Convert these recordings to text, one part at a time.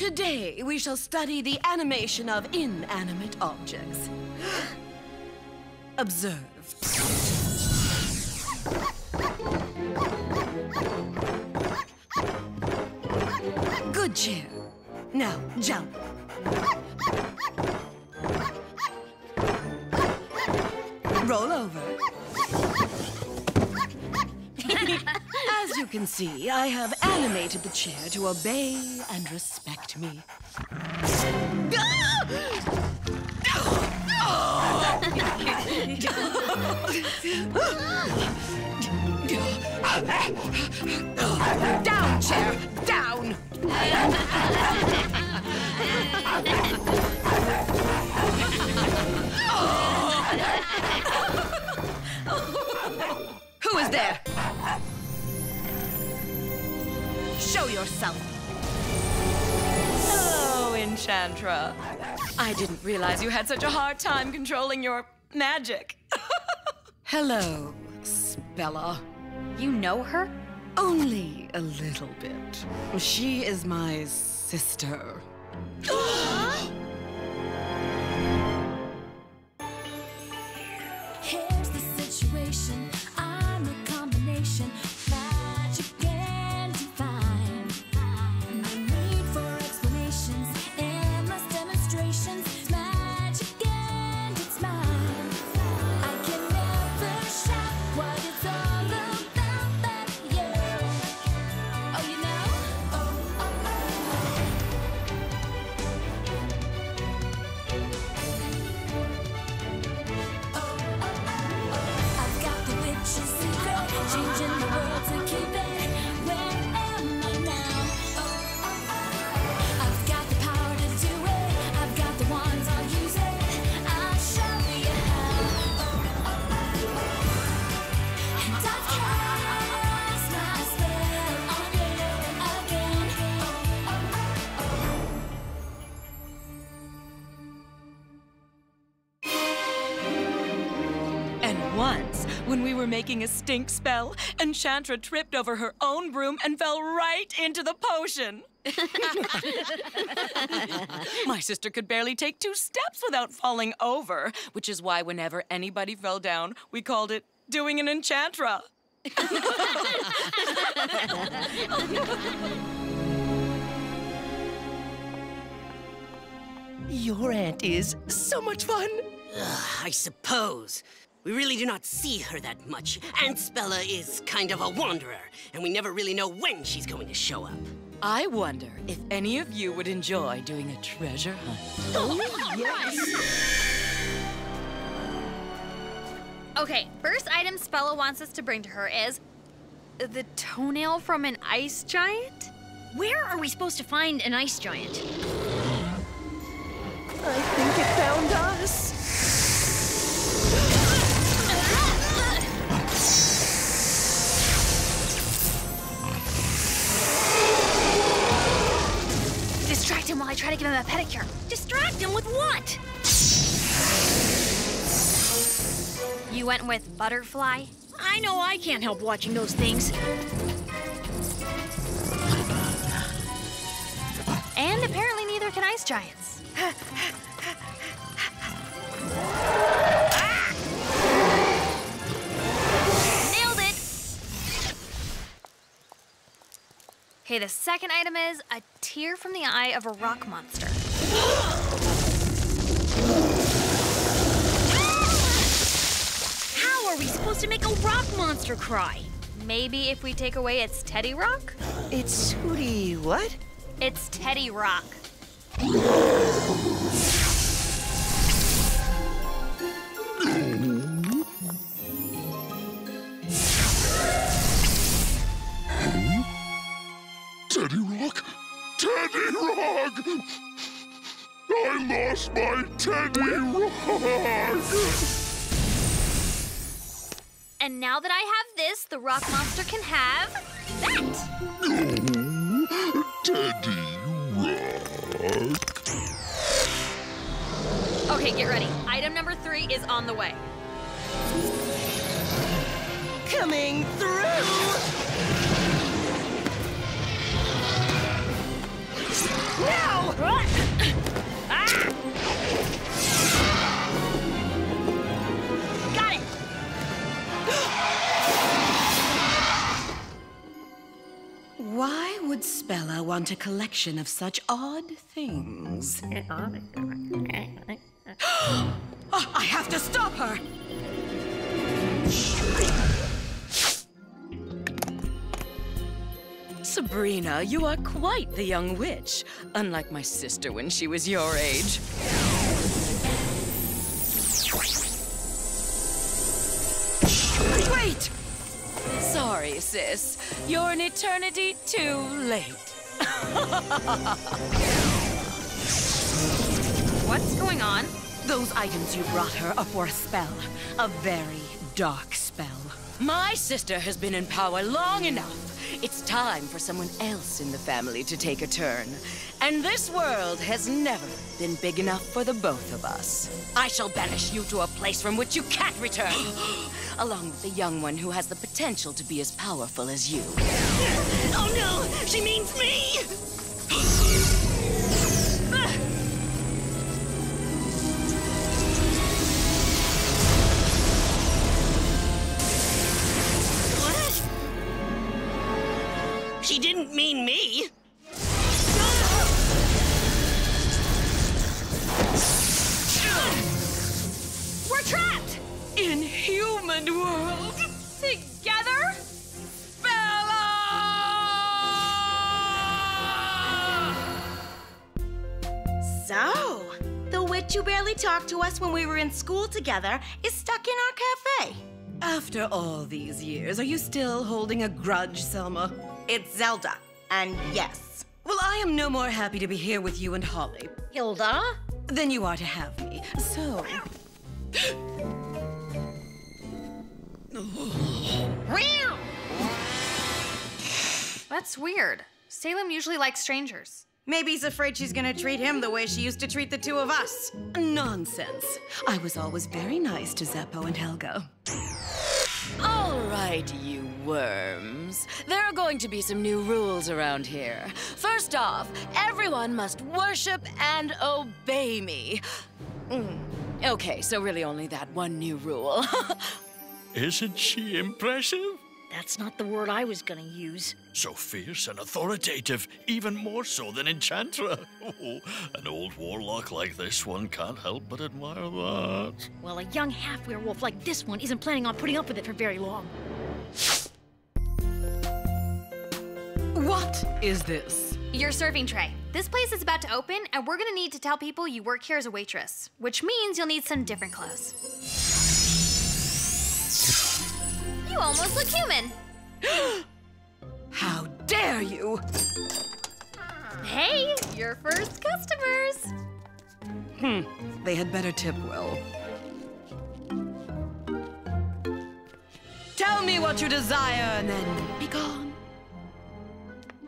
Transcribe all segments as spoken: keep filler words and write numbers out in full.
Today, we shall study the animation of inanimate objects. Observe. Good cheer. Now, jump. Roll over. As you can see, I have animated the chair to obey and respect me. Down, chair! Down! Who is there? Show yourself. Hello, Enchantra. I didn't realize you had such a hard time controlling your magic. Hello, Spella. You know her? Only a little bit. She is my sister. Here's the situation. I'm a combination. When we were making a stink spell, Enchantra tripped over her own broom and fell right into the potion. My sister could barely take two steps without falling over, which is why whenever anybody fell down, we called it doing an Enchantra. Your aunt is so much fun. Ugh, I suppose. We really do not see her that much. Aunt Spella is kind of a wanderer, and we never really know when she's going to show up. I wonder if any of you would enjoy doing a treasure hunt. Oh, yes! Okay, first item Spella wants us to bring to her is the toenail from an ice giant? Where are we supposed to find an ice giant? I think it found us. Distract him while I try to give him a pedicure. Distract him with what? You went with butterfly? I know I can't help watching those things. And apparently neither can ice giants. Okay, the second item is a tear from the eye of a rock monster. How are we supposed to make a rock monster cry? Maybe if we take away its teddy rock? It's Hootie what? It's teddy rock. Teddy Rock? Teddy Rock! I lost my Teddy Rock! And now that I have this, the rock monster can have that! Oh, Teddy Rock. Okay, get ready. Item number three is on the way. Coming through! Now! Ah! Got it! Why would Spella want a collection of such odd things? Oh, I have to stop her! Sabrina, you are quite the young witch, unlike my sister when she was your age. Wait! Sorry, sis. You're an eternity too late. What's going on? Those items you brought her are for a spell. A very dark spell. My sister has been in power long enough. It's time for someone else in the family to take a turn. And this world has never been big enough for the both of us. I shall banish you to a place from which you can't return, along with the young one who has the potential to be as powerful as you. Oh no, she means me! She didn't mean me! We're trapped! In human world! Together? Spella! So, the witch who barely talked to us when we were in school together is stuck in our cafe. After all these years, are you still holding a grudge, Selma? It's Zelda, and yes. Well, I am no more happy to be here with you and Holly. Hilda? Than you are to have me, so... That's weird. Salem usually likes strangers. Maybe he's afraid she's gonna treat him the way she used to treat the two of us. Nonsense. I was always very nice to Zeppo and Helga. All right, you worms. There are going to be some new rules around here. First off, everyone must worship and obey me. Mm. Okay, so really only that one new rule. Isn't she impressive? That's not the word I was gonna use. So fierce and authoritative, even more so than Enchantra. Oh, an old warlock like this one can't help but admire that. Well, a young half-werewolf like this one isn't planning on putting up with it for very long. What is this? Your serving tray. This place is about to open, and we're gonna need to tell people you work here as a waitress, which means you'll need some different clothes. You almost look human. How dare you! Hey, your first customers. Hmm, they had better tip well. Tell me what you desire and then be gone.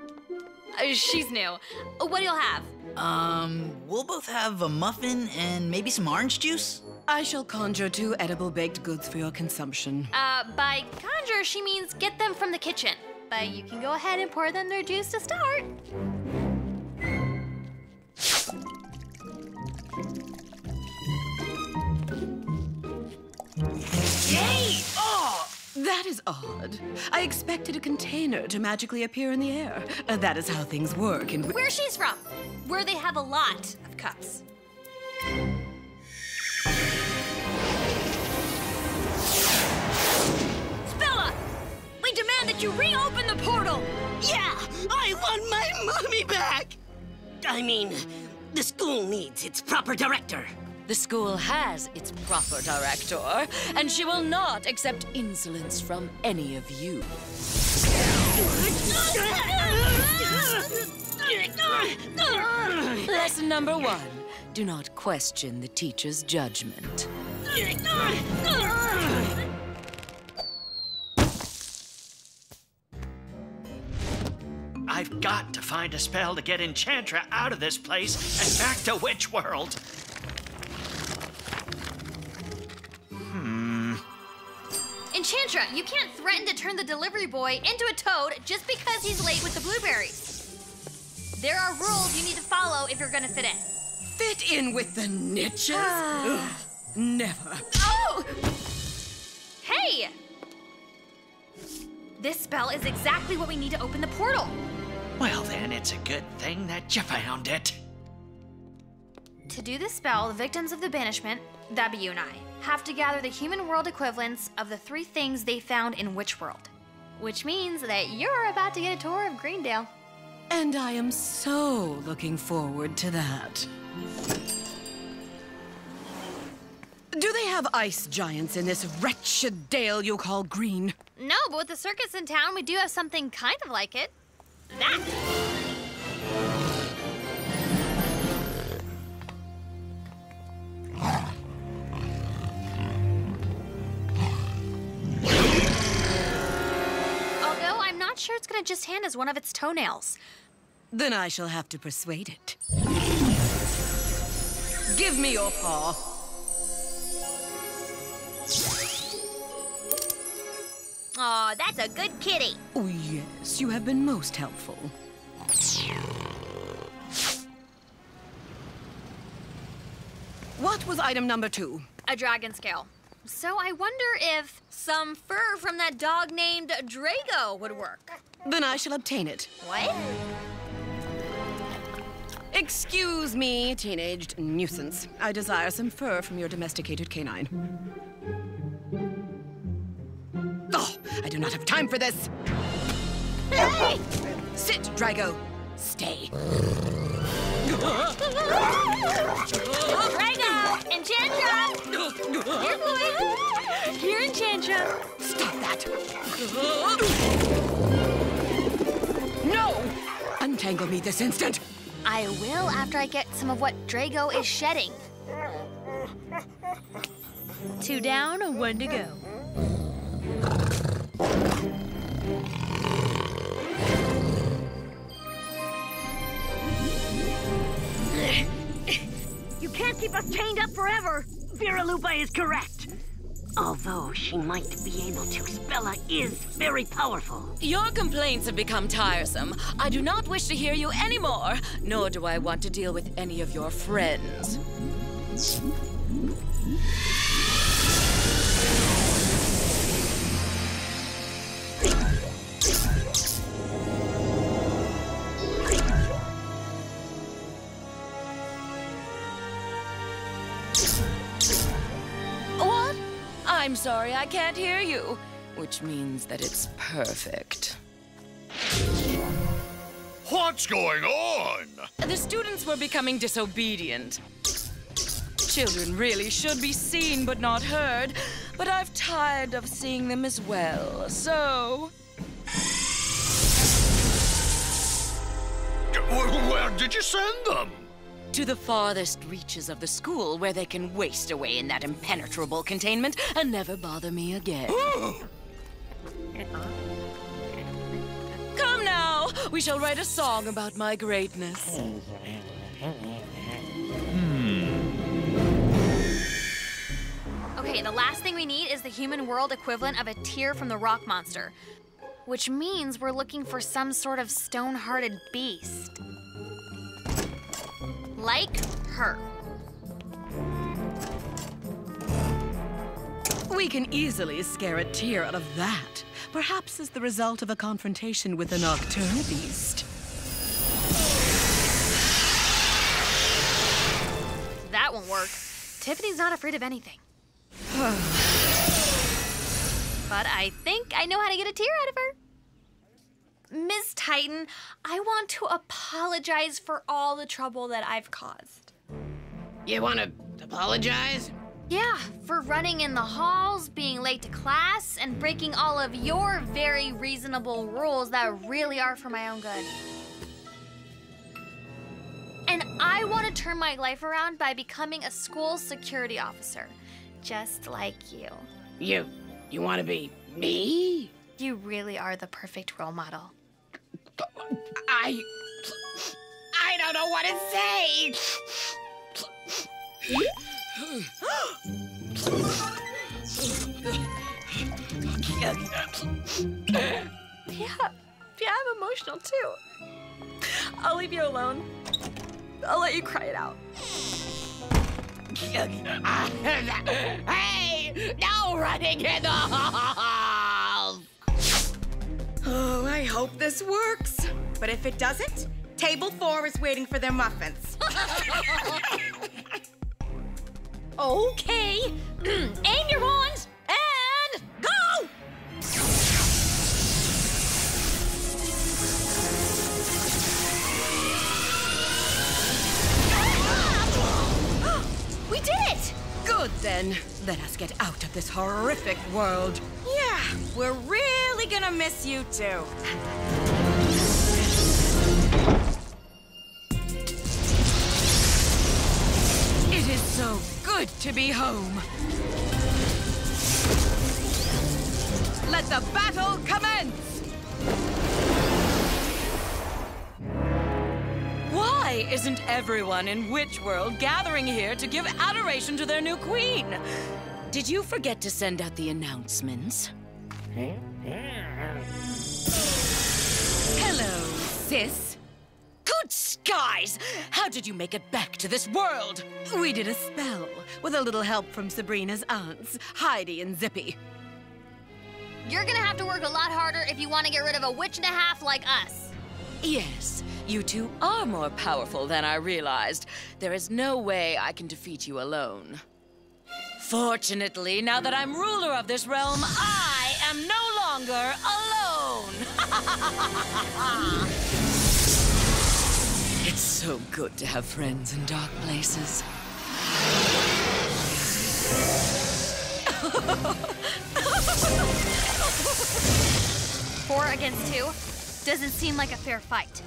Uh, she's new. What do you'll have? Um, we'll both have a muffin and maybe some orange juice. I shall conjure two edible baked goods for your consumption. Uh, by conjure, she means get them from the kitchen. But you can go ahead and pour them their juice to start. Yay! Oh! That is odd. I expected a container to magically appear in the air. Uh, that is how things work in... Where she's from, where they have a lot of cups. Demand that you reopen the portal! Yeah! I want my mommy back! I mean, the school needs its proper director. The school has its proper director, and she will not accept insolence from any of you. Lesson number one. Do not question the teacher's judgment. I've got to find a spell to get Enchantra out of this place and back to Witch World. Hmm. Enchantra, you can't threaten to turn the delivery boy into a toad just because he's late with the blueberries. There are rules you need to follow if you're gonna fit in. Fit in with the niches? Uh. Ugh, never. Oh! Hey! This spell is exactly what we need to open the portal. Well then, it's a good thing that you found it. To do this spell, the victims of the banishment, that'd be you and I, have to gather the human world equivalents of the three things they found in Witch World. Which means that you're about to get a tour of Greendale. And I am so looking forward to that. Do they have ice giants in this wretched dale you call Green? No, but with the circus in town, we do have something kind of like it. That! Sure, it's gonna just hand us one of its toenails. Then I shall have to persuade it. Give me your paw. Aw, that's a good kitty. Oh, yes, you have been most helpful. What was item number two? A dragon scale. So I wonder if some fur from that dog named Drago would work. Then I shall obtain it. What? Excuse me, teenaged nuisance. I desire some fur from your domesticated canine. Oh, I do not have time for this. Hey! Sit, Drago. Stay. Drago! Enchantra! Here, boy! Here, Enchantra! Stop that! No! Untangle me this instant! I will after I get some of what Drago is shedding. Two down, one to go. You can't keep us chained up forever! Viralupa is correct. Although she might be able to, Spella is very powerful. Your complaints have become tiresome. I do not wish to hear you anymore, nor do I want to deal with any of your friends. I'm sorry, I can't hear you. Which means that it's perfect. What's going on? The students were becoming disobedient. Children really should be seen but not heard, but I've tired of seeing them as well, so... Where did you send them? To the farthest reaches of the school, where they can waste away in that impenetrable containment and never bother me again. Come now, we shall write a song about my greatness. Hmm. Okay, the last thing we need is the human world equivalent of a tear from the rock monster, which means we're looking for some sort of stone-hearted beast. Like her. We can easily scare a tear out of that. Perhaps as the result of a confrontation with a nocturnal beast. That won't work. Tiffany's not afraid of anything. But I think I know how to get a tear out of her. Miss Titan, I want to apologize for all the trouble that I've caused. You want to apologize? Yeah, for running in the halls, being late to class, and breaking all of your very reasonable rules that really are for my own good. And I want to turn my life around by becoming a school security officer, just like you. You, you want to be me? You really are the perfect role model. I... I don't know what to say! Yeah, yeah, I'm emotional too. I'll leave you alone. I'll let you cry it out. Hey! No running in the halls! Oh, I hope this works. But if it doesn't, table four is waiting for their muffins. Okay. Aim your wands and go! We did it! Good, then. Let us get out of this horrific world. Yeah, we're really gonna miss you two. It is so good to be home. Let the battle commence! Why isn't everyone in Witch World gathering here to give adoration to their new queen? Did you forget to send out the announcements? Hello, sis. Good skies! How did you make it back to this world? We did a spell, with a little help from Sabrina's aunts, Heidi and Zippy. You're gonna have to work a lot harder if you want to get rid of a witch and a half like us. Yes, you two are more powerful than I realized. There is no way I can defeat you alone. Fortunately, now that I'm ruler of this realm, I am no longer alone! It's so good to have friends in dark places. Four against two? Doesn't seem like a fair fight.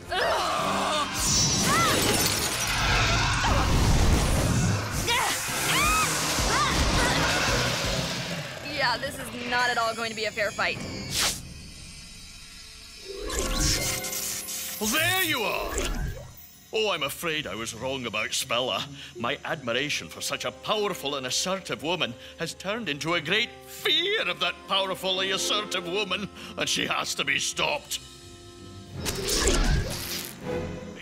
Yeah, this is not at all going to be a fair fight. Well, there you are! Oh, I'm afraid I was wrong about Spella. My admiration for such a powerful and assertive woman has turned into a great fear of that powerfully assertive woman, and she has to be stopped.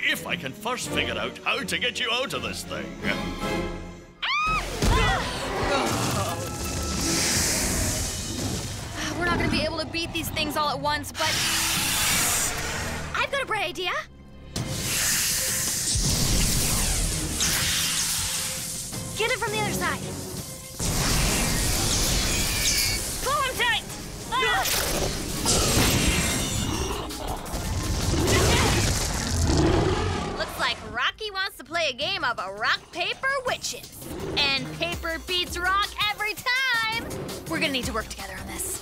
If I can first figure out how to get you out of this thing. We're not going to be able to beat these things all at once, but I've got a bright idea. Get it from the other side. Pull him tight. Ah! Looks like Rocky wants to play a game of a rock, paper, witches. And paper beats rock every time! We're gonna need to work together on this.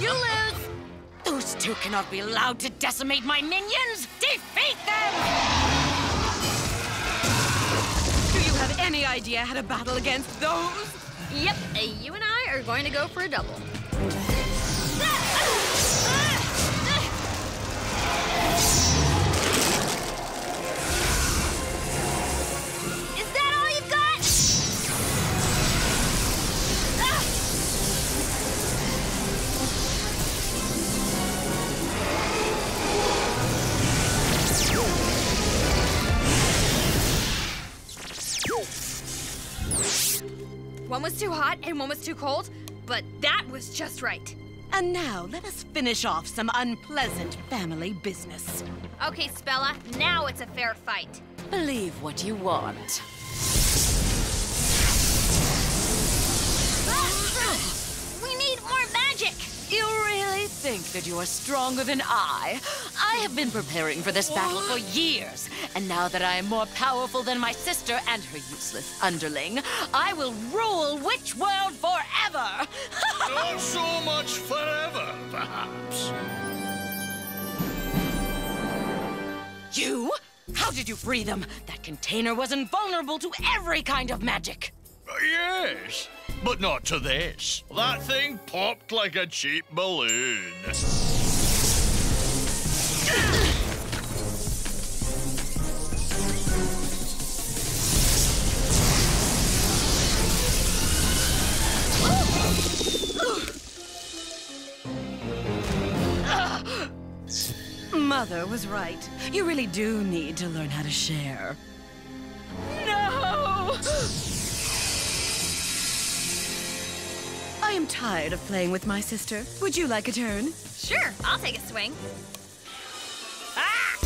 You lose! Those two cannot be allowed to decimate my minions! Defeat them! Have any idea how to battle against those? Yep, you and I are going to go for a double. Is that all you've got? One was too hot and one was too cold, but that was just right. And now, let us finish off some unpleasant family business. Okay, Spella, now it's a fair fight. Believe what you want. We need more magic! You really think that you are stronger than I? I have been preparing for this battle for years, and now that I am more powerful than my sister and her useless underling, I will rule Witch World forever! Not so much forever, perhaps. You? How did you free them? That container was invulnerable to every kind of magic. Uh, yes. But not to this. That thing popped like a cheap balloon. mother was right. You really do need to learn how to share. No! I am tired of playing with my sister. Would you like a turn? Sure, I'll take a swing. Ah!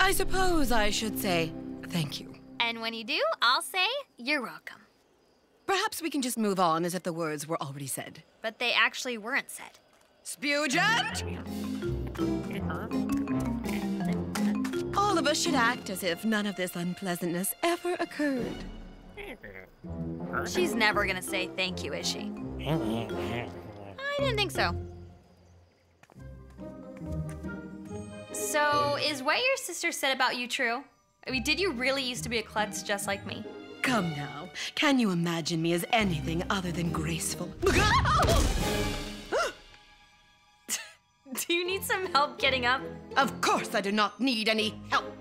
I suppose I should say thank you. And when you do, I'll say you're welcome. Perhaps we can just move on as if the words were already said. But they actually weren't said. Spugent! All of us should act as if none of this unpleasantness ever occurred. She's never gonna say thank you, is she? I didn't think so. So, is what your sister said about you true? I mean, did you really used to be a klutz just like me? Come now. Can you imagine me as anything other than graceful? Do you need some help getting up? Of course I do not need any help.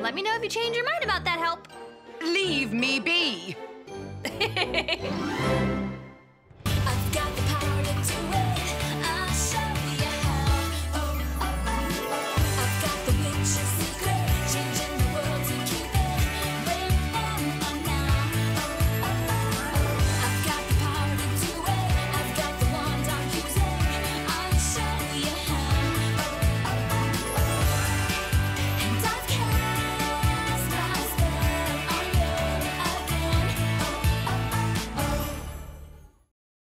Let me know if you change your mind about that help. Leave me be.